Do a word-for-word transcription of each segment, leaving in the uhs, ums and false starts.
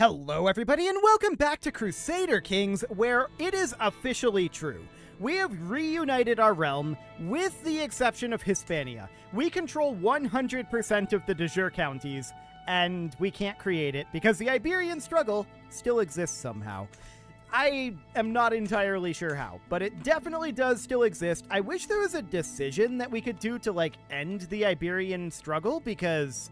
Hello everybody and welcome back to Crusader Kings, where it is officially true. We have reunited our realm, with the exception of Hispania. We control one hundred percent of the de jure counties, and we can't create it because the Iberian struggle still exists somehow. I am not entirely sure how, but it definitely does still exist. I wish there was a decision that we could do to, like, end the Iberian struggle, because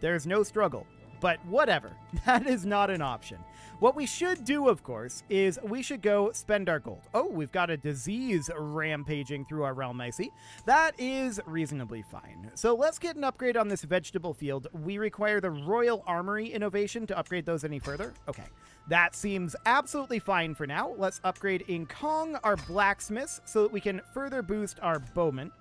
there's no struggle. But whatever, that is not an option. What we should do, of course, is we should go spend our gold. Oh, we've got a disease rampaging through our realm, I see. That is reasonably fine. So let's get an upgrade on this vegetable field. We require the Royal Armory innovation to upgrade those any further. Okay, that seems absolutely fine for now. Let's upgrade in Kong our blacksmiths so that we can further boost our bowmen.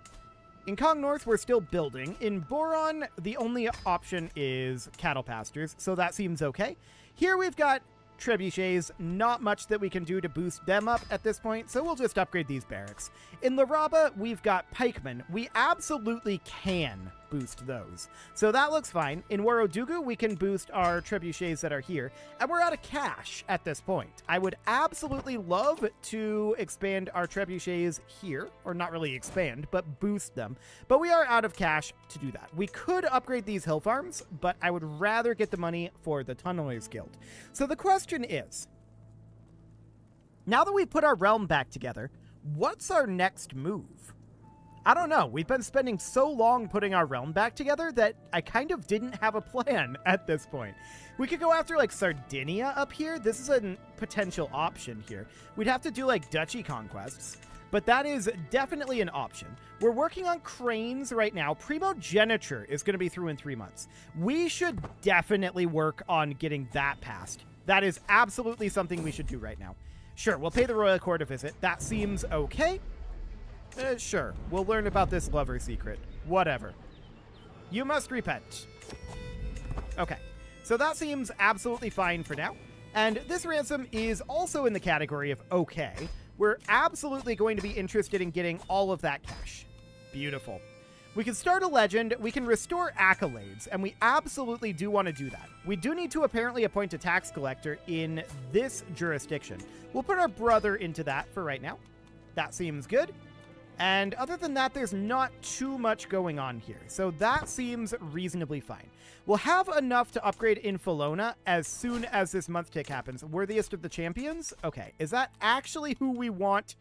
In Kong North, we're still building. In Boron, the only option is cattle pastures, so that seems okay. Here we've got trebuchets, not much that we can do to boost them up at this point, so we'll just upgrade these barracks. In Laraba, we've got pikemen. We absolutely can boost those, so that looks fine. In Worodugu, we can boost our trebuchets that are here, and we're out of cash at this point. I would absolutely love to expand our trebuchets here, or not really expand, but boost them, but we are out of cash to do that. We could upgrade these hill farms, but I would rather get the money for the Tunnelers Guild. So the question is, now that we've put our realm back together, what's our next move? I don't know. We've been spending so long putting our realm back together that I kind of didn't have a plan at this point. We could go after, like, Sardinia up here. This is a potential option here. We'd have to do, like, duchy conquests, but that is definitely an option. We're working on cranes right now. Primogeniture is going to be through in three months. We should definitely work on getting that passed. That is absolutely something we should do right now. Sure, we'll pay the royal court a visit. That seems okay. Uh, sure, we'll learn about this lover secret. Whatever. You must repent. Okay, so that seems absolutely fine for now. And this ransom is also in the category of okay. We're absolutely going to be interested in getting all of that cash. Beautiful. We can start a legend, we can restore accolades, and we absolutely do want to do that. We do need to apparently appoint a tax collector in this jurisdiction. We'll put our brother into that for right now. That seems good. And other than that, there's not too much going on here, so that seems reasonably fine. We'll have enough to upgrade in Felona as soon as this month tick happens. Worthiest of the champions? Okay, is that actually who we want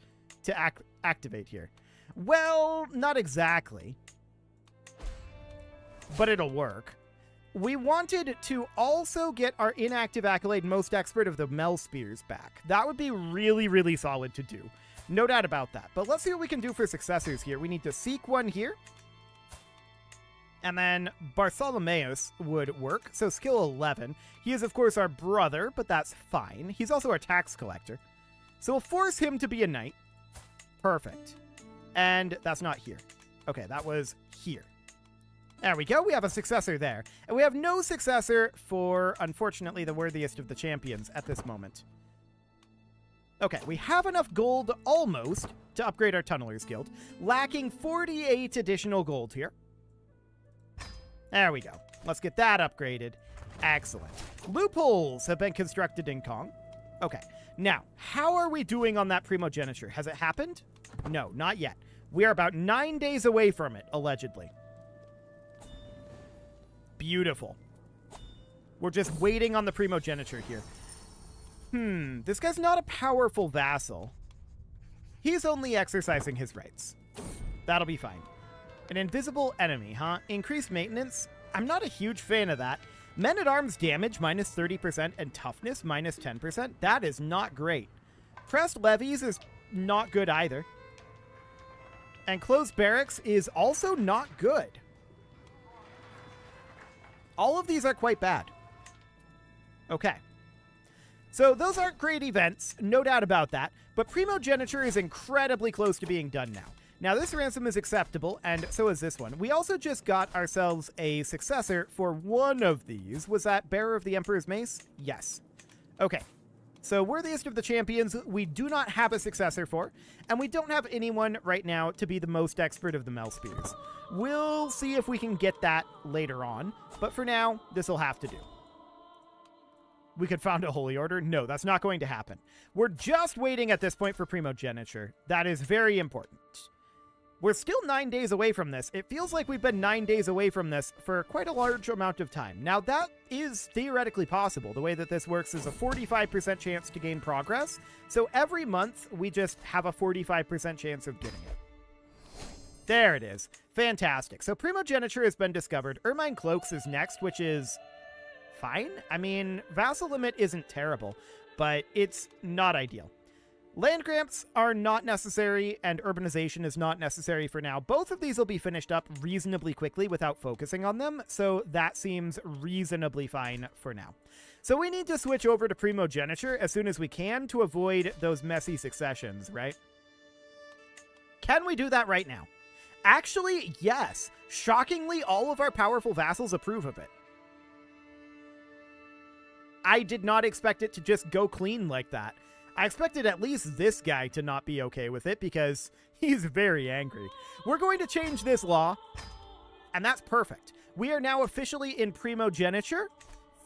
to act activate here? Well, not exactly, but it'll work. We wanted to also get our inactive accolade most expert of the Mel Spears back. That would be really, really solid to do. No doubt about that. But let's see what we can do for successors here. We need to seek one here. And then Bartholomeus would work. So skill eleven. He is, of course, our brother, but that's fine. He's also our tax collector. So we'll force him to be a knight. Perfect. And that's not here. Okay, that was here. There we go. We have a successor there. And we have no successor for, unfortunately, the worthiest of the champions at this moment. Okay, we have enough gold, almost, to upgrade our Tunnelers Guild. Lacking forty-eight additional gold here. There we go. Let's get that upgraded. Excellent. Loopholes have been constructed in Kong. Okay, now, how are we doing on that primogeniture? Has it happened? No, not yet. We are about nine days away from it, allegedly. Beautiful. We're just waiting on the primogeniture here. Hmm, this guy's not a powerful vassal. He's only exercising his rights. That'll be fine. An invisible enemy, huh? Increased maintenance? I'm not a huge fan of that. Men-at-arms damage, minus thirty percent, and toughness, minus ten percent. That is not great. Pressed levies is not good either. And closed barracks is also not good. All of these are quite bad. Okay. So those aren't great events, no doubt about that, but primogeniture is incredibly close to being done now. Now this ransom is acceptable, and so is this one. We also just got ourselves a successor for one of these. Was that Bearer of the Emperor's Mace? Yes. Okay, so worthiest of the champions, we do not have a successor for, and we don't have anyone right now to be the most expert of the Mel Spears. We'll see if we can get that later on, but for now, this will have to do. we could found a holy order. No, that's not going to happen. We're just waiting at this point for primogeniture. That is very important. We're still nine days away from this. It feels like we've been nine days away from this for quite a large amount of time. Now, that is theoretically possible. The way that this works is a forty-five percent chance to gain progress. So every month, we just have a forty-five percent chance of getting it. There it is. Fantastic. So primogeniture has been discovered. Ermine Cloaks is next, which is fine. I mean, vassal limit isn't terrible, but it's not ideal. Land grants are not necessary, and urbanization is not necessary for now. Both of these will be finished up reasonably quickly without focusing on them, so that seems reasonably fine for now. So we need to switch over to primogeniture as soon as we can to avoid those messy successions, right? Can we do that right now? Actually, yes. Shockingly, all of our powerful vassals approve of it. I did not expect it to just go clean like that. I expected at least this guy to not be okay with it because he's very angry. We're going to change this law, and that's perfect. We are now officially in primogeniture.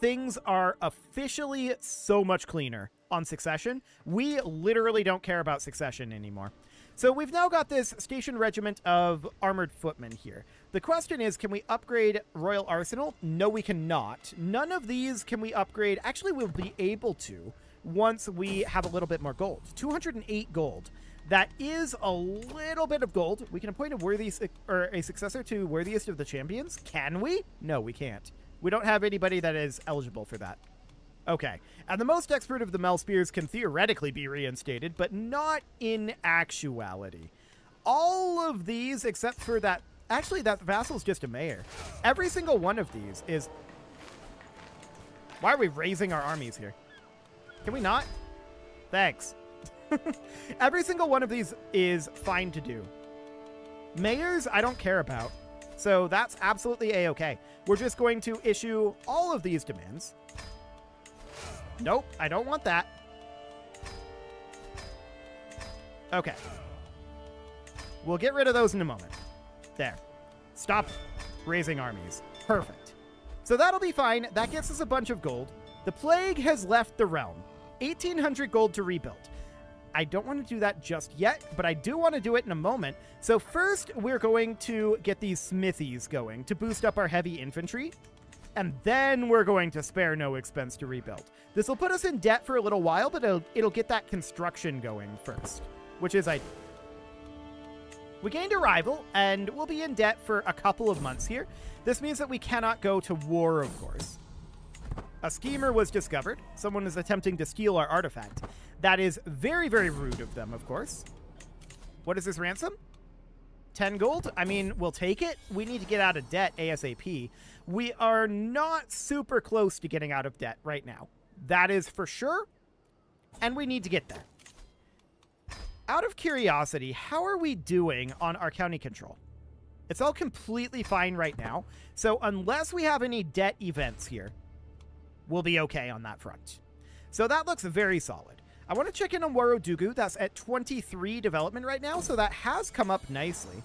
Things are officially so much cleaner on succession. We literally don't care about succession anymore. So we've now got this stationed regiment of armored footmen here. The question is, can we upgrade Royal Arsenal? No, we cannot. None of these can we upgrade. Actually, we'll be able to once we have a little bit more gold. two hundred eight gold. That is a little bit of gold. We can appoint a worthy or a successor to worthiest of the champions. Can we? No, we can't. We don't have anybody that is eligible for that. Okay. And the most expert of the Mel Spears can theoretically be reinstated, but not in actuality. All of these, except for that... Actually, that vassal's just a mayor. Every single one of these is... Why are we raising our armies here? Can we not? Thanks. Every single one of these is fine to do. Mayors, I don't care about. So that's absolutely a-okay. We're just going to issue all of these demands. Nope, I don't want that. Okay. We'll get rid of those in a moment. There. Stop raising armies. Perfect. So that'll be fine. That gets us a bunch of gold. The plague has left the realm. eighteen hundred gold to rebuild. I don't want to do that just yet, but I do want to do it in a moment. So first, we're going to get these smithies going to boost up our heavy infantry. And then we're going to spare no expense to rebuild. This will put us in debt for a little while, but it'll, it'll get that construction going first, which is ideal. We gained a rival, and we'll be in debt for a couple of months here. This means that we cannot go to war, of course. A schemer was discovered. Someone is attempting to steal our artifact. That is very, very rude of them, of course. What is this ransom? ten gold? I mean, we'll take it. We need to get out of debt ASAP. We are not super close to getting out of debt right now. That is for sure. And we need to get there. Out of curiosity, how are we doing on our county control? It's all completely fine right now. So unless we have any debt events here, we'll be okay on that front. So that looks very solid. I want to check in on Worodugu. That's at twenty-three development right now, so that has come up nicely.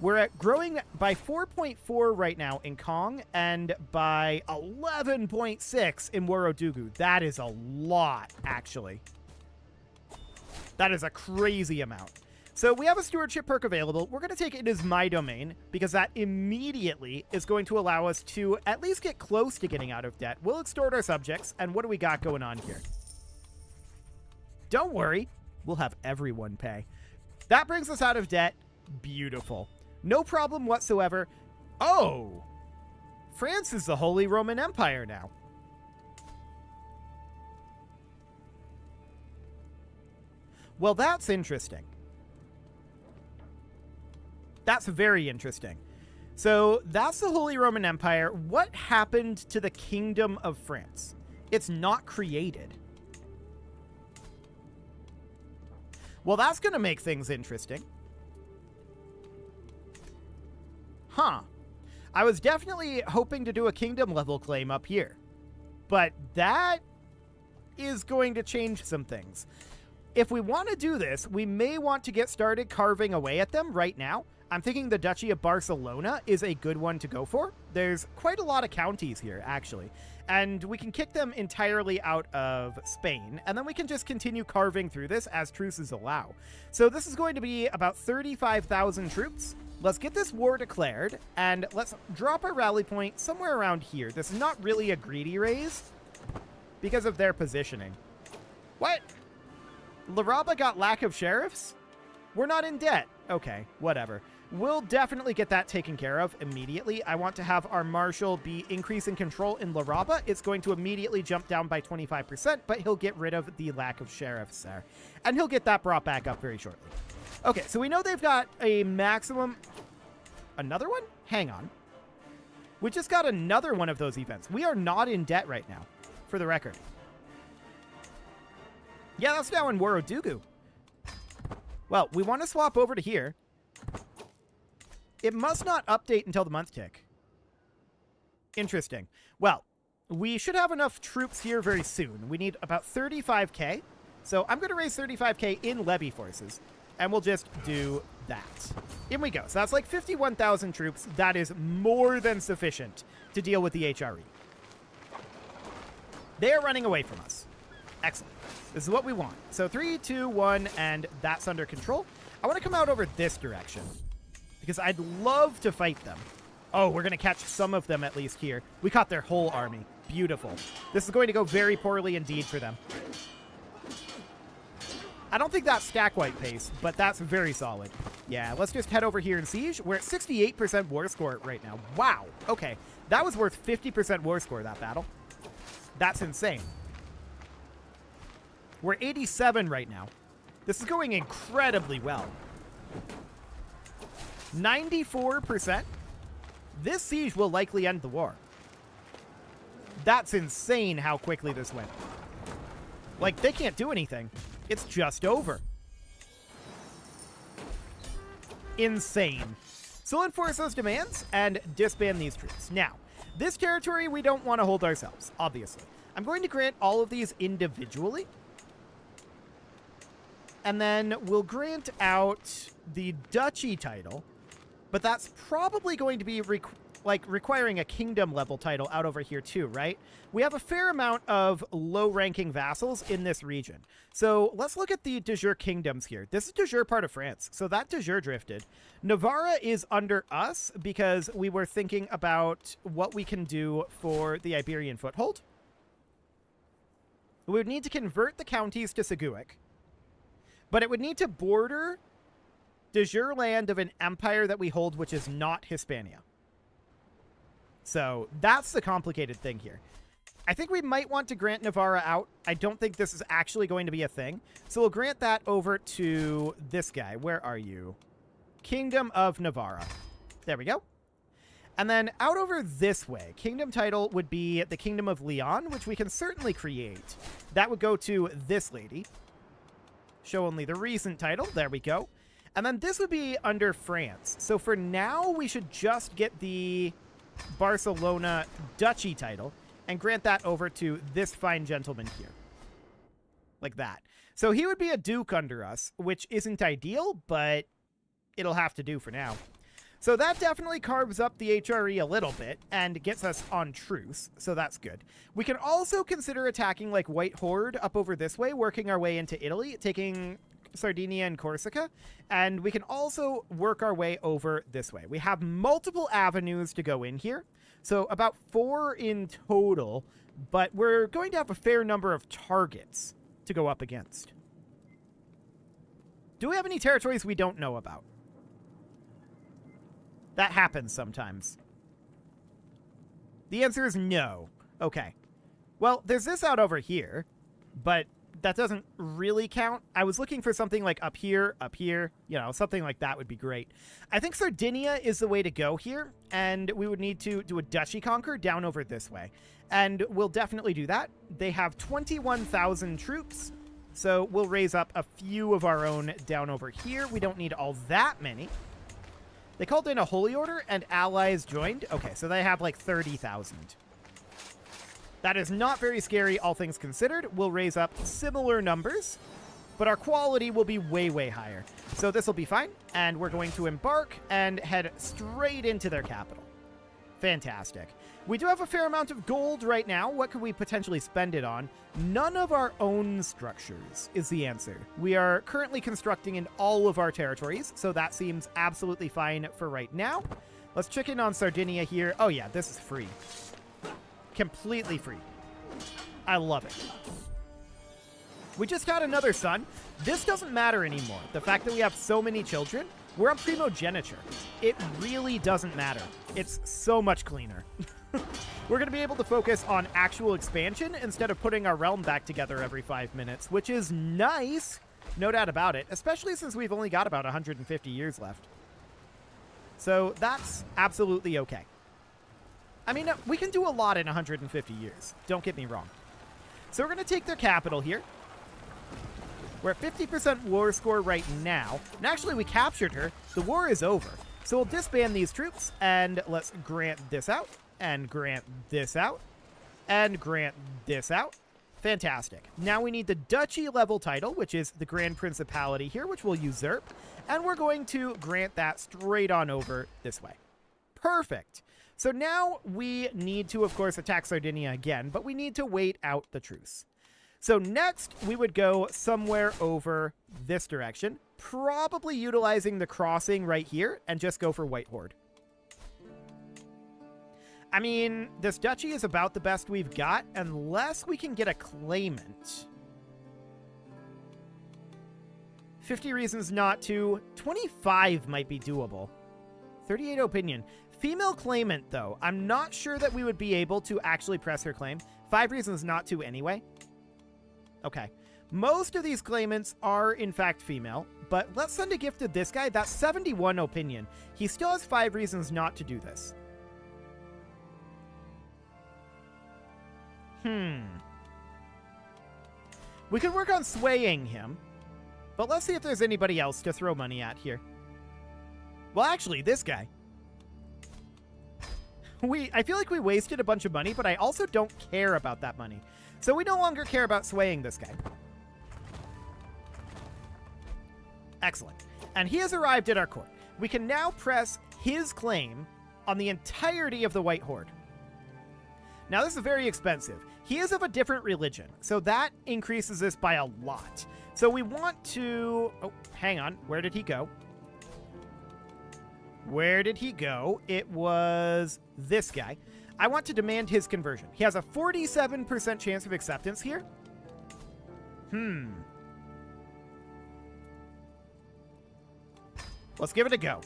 We're at growing by four point four right now in Kong and by eleven point six in Worodugu. That is a lot, actually. That is a crazy amount. So we have a stewardship perk available. We're going to take it as my domain because that immediately is going to allow us to at least get close to getting out of debt. We'll extort our subjects. And what do we got going on here? Don't worry, we'll have everyone pay. That brings us out of debt. Beautiful. No problem whatsoever. Oh, France is the Holy Roman Empire now. Well, that's interesting. That's very interesting. So that's the Holy Roman Empire. What happened to the Kingdom of France? It's not created. Well, that's going to make things interesting. Huh. I was definitely hoping to do a kingdom level claim up here. But that is going to change some things. If we want to do this, we may want to get started carving away at them right now. I'm thinking the Duchy of Barcelona is a good one to go for. There's quite a lot of counties here, actually. and we can kick them entirely out of Spain, and then we can just continue carving through this as truces allow. So this is going to be about thirty-five thousand troops. Let's get this war declared, and let's drop our rally point somewhere around here. This is not really a greedy raise because of their positioning. What? Laraba got lack of sheriffs? We're not in debt. Okay, whatever. We'll definitely get that taken care of immediately. I want to have our marshal be increase in control in Laraba. It's going to immediately jump down by twenty-five percent, but he'll get rid of the lack of sheriffs there. And he'll get that brought back up very shortly. Okay, so we know they've got a maximum... Another one? Hang on. We just got another one of those events. We are not in debt right now, for the record. Yeah, that's now in Worodugu. Well, we want to swap over to here. It must not update until the month tick. Interesting. Well, we should have enough troops here very soon. We need about thirty-five K. So I'm going to raise thirty-five K in levy forces. And we'll just do that. In we go. So that's like fifty-one thousand troops. That is more than sufficient to deal with the H R E. They are running away from us. Excellent. This is what we want. So three, two, one, and that's under control. I want to come out over this direction because I'd love to fight them. Oh, we're going to catch some of them at least here. We caught their whole army. Beautiful. This is going to go very poorly indeed for them. I don't think that's stack white pace, but that's very solid. Yeah, let's just head over here and siege. We're at sixty-eight percent war score right now. Wow. Okay. That was worth fifty percent war score, that battle. That's insane. We're eighty-seven right now. This is going incredibly well. ninety-four percent. This siege will likely end the war. That's insane how quickly this went. Like, they can't do anything. It's just over. Insane. So enforce those demands and disband these troops. Now, this territory we don't want to hold ourselves, obviously. I'm going to grant all of these individually. And then we'll grant out the duchy title. But that's probably going to be requ like requiring a kingdom level title out over here too, right? We have a fair amount of low-ranking vassals in this region. So let's look at the de jure kingdoms here. This is de jure part of France. So that de jure drifted. Navarre is under us because we were thinking about what we can do for the Iberian foothold. We would need to convert the counties to Seguic. But it would need to border de jure land of an empire that we hold, which is not Hispania. So that's the complicated thing here. I think we might want to grant Navarre out. I don't think this is actually going to be a thing. So we'll grant that over to this guy. Where are you? Kingdom of Navarre. There we go. And then out over this way, kingdom title would be the Kingdom of Leon, which we can certainly create. That would go to this lady. Show only the recent title. There we go. And then this would be under France. So for now, we should just get the Barcelona duchy title and grant that over to this fine gentleman here. Like that. So he would be a duke under us, which isn't ideal, but it'll have to do for now. So that definitely carves up the H R E a little bit and gets us on truce, so that's good. We can also consider attacking like White Horde up over this way, working our way into Italy, taking Sardinia and Corsica, and we can also work our way over this way. We have multiple avenues to go in here, so about four in total, but we're going to have a fair number of targets to go up against. Do we have any territories we don't know about? That happens sometimes. The answer is no. Okay. Well, there's this out over here, but that doesn't really count. I was looking for something like up here, up here, you know, something like that would be great. I think Sardinia is the way to go here, and we would need to do a duchy conquer down over this way. And we'll definitely do that. They have twenty-one thousand troops, so we'll raise up a few of our own down over here. We don't need all that many. They called in a holy order and allies joined. Okay, so they have like thirty thousand. That is not very scary, all things considered. We'll raise up similar numbers, but our quality will be way, way higher. So this will be fine, and we're going to embark and head straight into their capital. Fantastic. We do have a fair amount of gold right now. What could we potentially spend it on? None of our own structures is the answer. We are currently constructing in all of our territories, so that seems absolutely fine for right now. Let's check in on Sardinia here. Oh yeah, this is free. Completely free. I love it. We just got another son. This doesn't matter anymore. The fact that we have so many children, we're on primogeniture. It really doesn't matter. It's so much cleaner. We're going to be able to focus on actual expansion instead of putting our realm back together every five minutes, which is nice, no doubt about it, especially since we've only got about one hundred fifty years left. So that's absolutely okay. I mean, we can do a lot in one hundred fifty years, don't get me wrong. So we're going to take their capital here. We're at fifty percent war score right now, and actually we captured her. The war is over. So we'll disband these troops, and let's grant this out. And grant this out, and grant this out. Fantastic. Now we need the duchy level title, which is the Grand Principality here, which we'll usurp, and we're going to grant that straight on over this way. Perfect. So now we need to, of course, attack Sardinia again, but we need to wait out the truce. So next, we would go somewhere over this direction, probably utilizing the crossing right here, and just go for White Horde. I mean, this duchy is about the best we've got, unless we can get a claimant. fifty reasons not to. twenty-five might be doable. thirty-eight opinion. Female claimant, though. I'm not sure that we would be able to actually press her claim. five reasons not to anyway. Okay. Most of these claimants are, in fact, female. But let's send a gift to this guy. That's seventy-one opinion. He still has five reasons not to do this. Hmm. We could work on swaying him, but let's see if there's anybody else to throw money at here. Well, actually, this guy. We, I feel like we wasted a bunch of money, but I also don't care about that money. So we no longer care about swaying this guy. Excellent. And he has arrived at our court. We can now press his claim on the entirety of the White Horde. Now, this is very expensive. He is of a different religion, so that increases this by a lot. So we want to... Oh, hang on. Where did he go? Where did he go? It was this guy. I want to demand his conversion. He has a forty-seven percent chance of acceptance here. Hmm. Let's give it a go.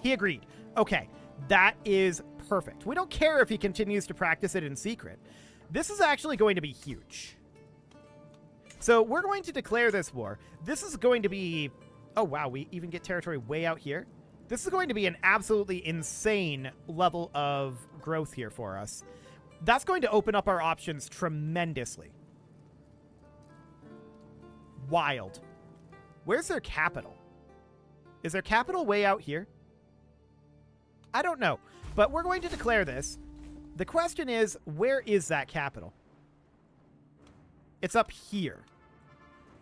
He agreed. Okay. That is perfect. We don't care if he continues to practice it in secret. This is actually going to be huge. So we're going to declare this war. This is going to be... Oh, wow. We even get territory way out here. This is going to be an absolutely insane level of growth here for us. That's going to open up our options tremendously. Wild. Where's their capital? Is their capital way out here? I don't know. But we're going to declare this. The question is, where is that capital? It's up here.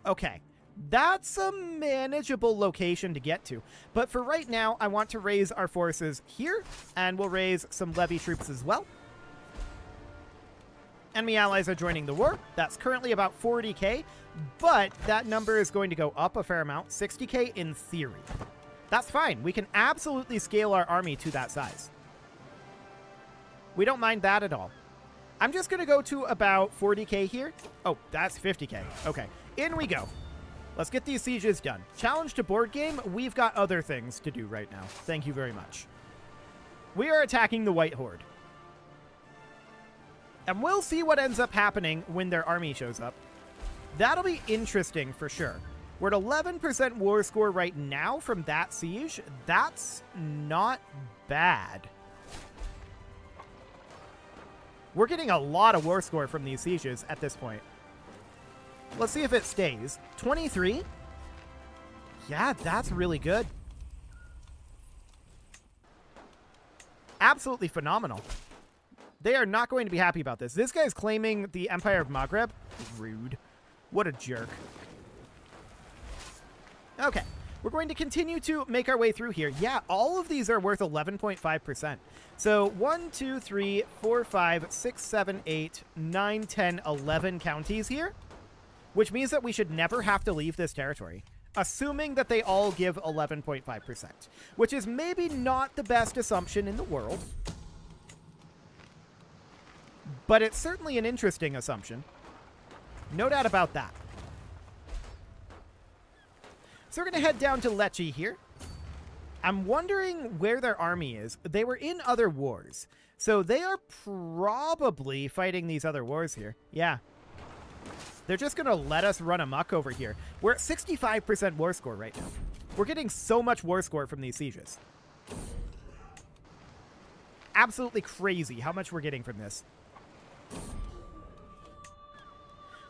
Okay. That's a manageable location to get to. But for right now, I want to raise our forces here. And we'll raise some levy troops as well. Enemy allies are joining the war. That's currently about forty K. But that number is going to go up a fair amount. sixty K in theory. That's fine. We can absolutely scale our army to that size. We don't mind that at all. I'm just going to go to about forty K here. Oh, that's fifty K. Okay. In we go. Let's get these sieges done. Challenge to board game. We've got other things to do right now. Thank you very much. We are attacking the White Horde. And we'll see what ends up happening when their army shows up. That'll be interesting for sure. We're at eleven percent war score right now from that siege. That's not bad. We're getting a lot of war score from these sieges at this point. Let's see if it stays. twenty-three. Yeah, that's really good. Absolutely phenomenal. They are not going to be happy about this. This guy's claiming the Empire of Maghreb. Rude. What a jerk. Okay. We're going to continue to make our way through here. Yeah, all of these are worth eleven point five percent. So one, two, three, four, five, six, seven, eight, nine, ten, eleven counties here, which means that we should never have to leave this territory, assuming that they all give eleven point five percent, which is maybe not the best assumption in the world, but it's certainly an interesting assumption. No doubt about that. So we're going to head down to Lecce here. I'm wondering where their army is. They were in other wars, so they are probably fighting these other wars here. Yeah. They're just going to let us run amok over here. We're at sixty-five percent war score right now. We're getting so much war score from these sieges. Absolutely crazy how much we're getting from this.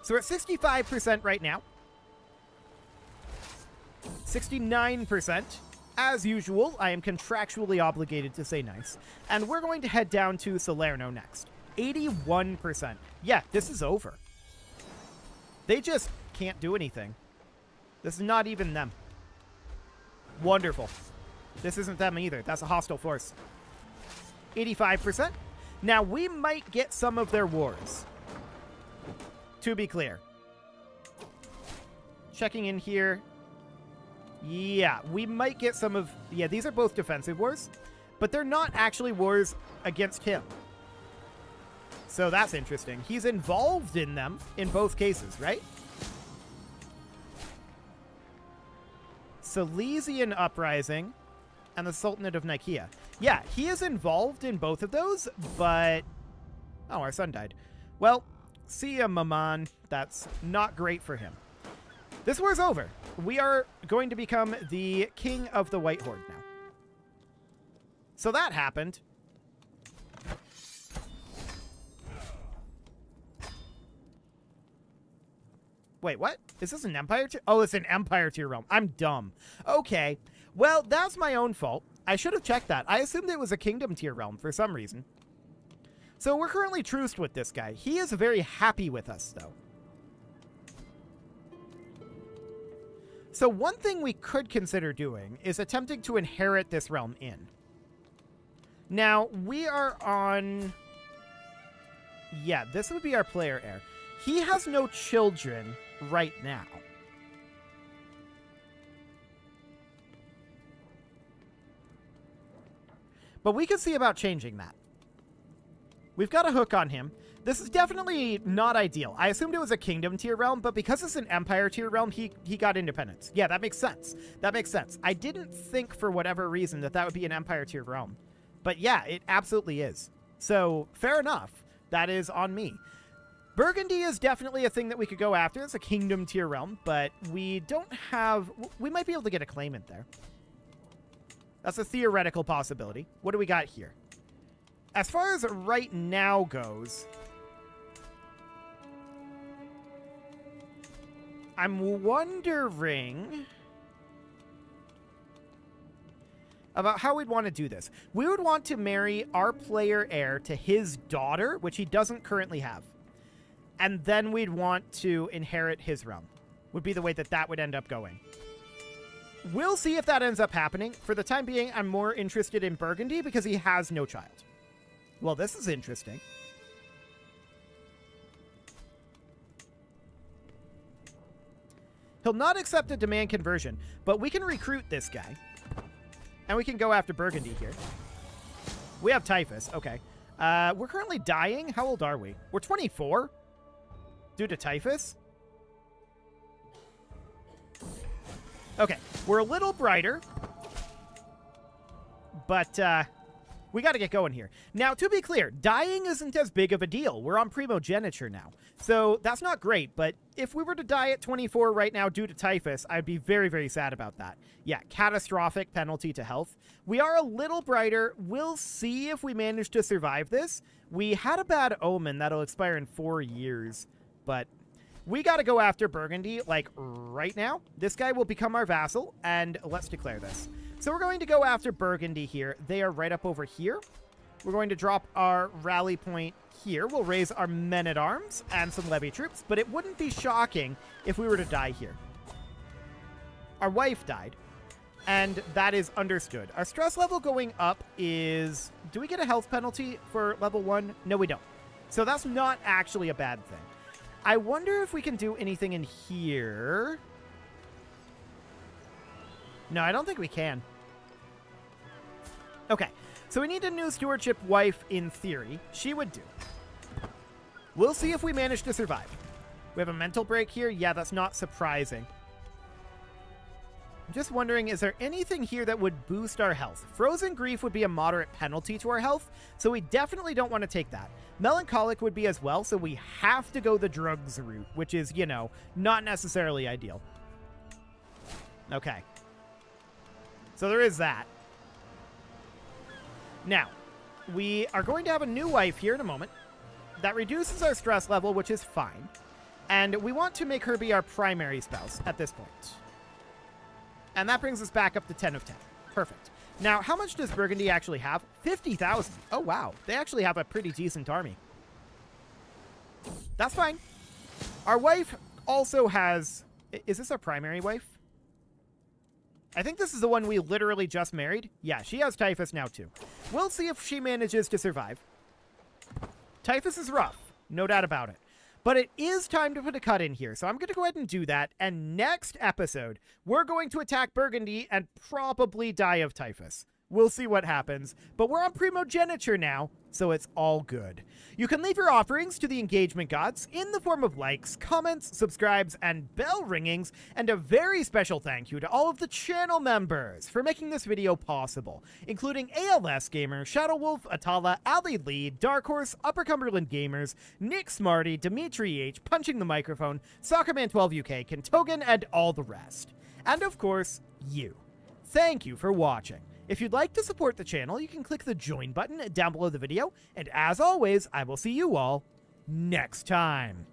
So we're at sixty-five percent right now. sixty-nine percent. As usual, I am contractually obligated to say nice. And we're going to head down to Salerno next. eighty-one percent. Yeah, this is over. They just can't do anything. This is not even them. Wonderful. This isn't them either. That's a hostile force. eighty-five percent. Now, we might get some of their wars, to be clear. Checking in here. Yeah, we might get some of... Yeah, these are both defensive wars, but they're not actually wars against him. So that's interesting. He's involved in them in both cases, right? Silesian Uprising and the Sultanate of Nikea. Yeah, he is involved in both of those, but... Oh, our son died. Well, see ya, Maman. That's not great for him. This war's over. We are going to become the King of the White Horde now. So that happened. Wait, what? Is this an Empire tier? Oh, it's an Empire tier realm. I'm dumb. Okay. Well, that's my own fault. I should have checked that. I assumed it was a Kingdom tier realm for some reason. So we're currently truced with this guy. He is very happy with us, though. So one thing we could consider doing is attempting to inherit this realm in. Now, we are on... Yeah, this would be our player heir. He has no children right now. But we can see about changing that. We've got a hook on him. This is definitely not ideal. I assumed it was a Kingdom tier realm, but because it's an Empire tier realm, he, he got independence. Yeah, that makes sense. That makes sense. I didn't think for whatever reason that that would be an Empire tier realm. But yeah, it absolutely is. So, fair enough. That is on me. Burgundy is definitely a thing that we could go after. It's a Kingdom tier realm, but we don't have... We might be able to get a claimant there. That's a theoretical possibility. What do we got here? As far as right now goes, I'm wondering about how we'd want to do this. We would want to marry our player heir to his daughter, which he doesn't currently have. And then we'd want to inherit his realm. Would be the way that that would end up going. We'll see if that ends up happening. For the time being, I'm more interested in Burgundy because he has no child. Well, this is interesting. He'll not accept a demand conversion, but we can recruit this guy. And we can go after Burgundy here. We have Typhus. Okay. Uh, we're currently dying. How old are we? We're twenty-four? Due to Typhus? Okay. We're a little brighter. But, uh... we got to get going here. Now, to be clear, dying isn't as big of a deal. We're on primogeniture now. So that's not great, but if we were to die at twenty-four right now due to typhus, I'd be very, very sad about that. Yeah, catastrophic penalty to health. We are a little brighter. We'll see if we manage to survive this. We had a bad omen that'll expire in four years, but we got to go after Burgundy, like, right now. This guy will become our vassal, and let's declare this. So we're going to go after Burgundy here. They are right up over here. We're going to drop our rally point here. We'll raise our men-at-arms and some levy troops, but it wouldn't be shocking if we were to die here. Our wife died. and that is understood. Our stress level going up is... Do we get a health penalty for level one? No, we don't. So that's not actually a bad thing. I wonder if we can do anything in here. No, I don't think we can. Okay. So we need a new stewardship wife in theory. She would do. We'll see if we manage to survive. We have a mental break here. Yeah, that's not surprising. I'm just wondering, is there anything here that would boost our health? Frozen Grief would be a moderate penalty to our health, so we definitely don't want to take that. Melancholic would be as well, so we have to go the drugs route, which is, you know, not necessarily ideal. Okay. So there is that. Now, we are going to have a new wife here in a moment. That reduces our stress level, which is fine. And we want to make her be our primary spouse at this point. And that brings us back up to ten of ten. Perfect. Now, how much does Burgundy actually have? fifty thousand. Oh, wow. They actually have a pretty decent army. That's fine. Our wife also has... Is this our primary wife? I think this is the one we literally just married. Yeah, she has Typhus now, too. We'll see if she manages to survive. Typhus is rough. No doubt about it. But it is time to put a cut in here, so I'm going to go ahead and do that. And next episode, we're going to attack Burgundy and probably die of Typhus. We'll see what happens. But we're on primogeniture now, so it's all good. You can leave your offerings to the engagement gods in the form of likes, comments, subscribes, and bell ringings. And a very special thank you to all of the channel members for making this video possible, including A L S Gamer, Shadow Wolf, Atala, Ali Lee, Dark Horse, Upper Cumberland Gamers, Nick Smarty, Dimitri H, Punching the Microphone, Soccerman twelve U K, Kentogan, and all the rest. And of course, you. Thank you for watching. If you'd like to support the channel, you can click the join button down below the video. And as always, I will see you all next time.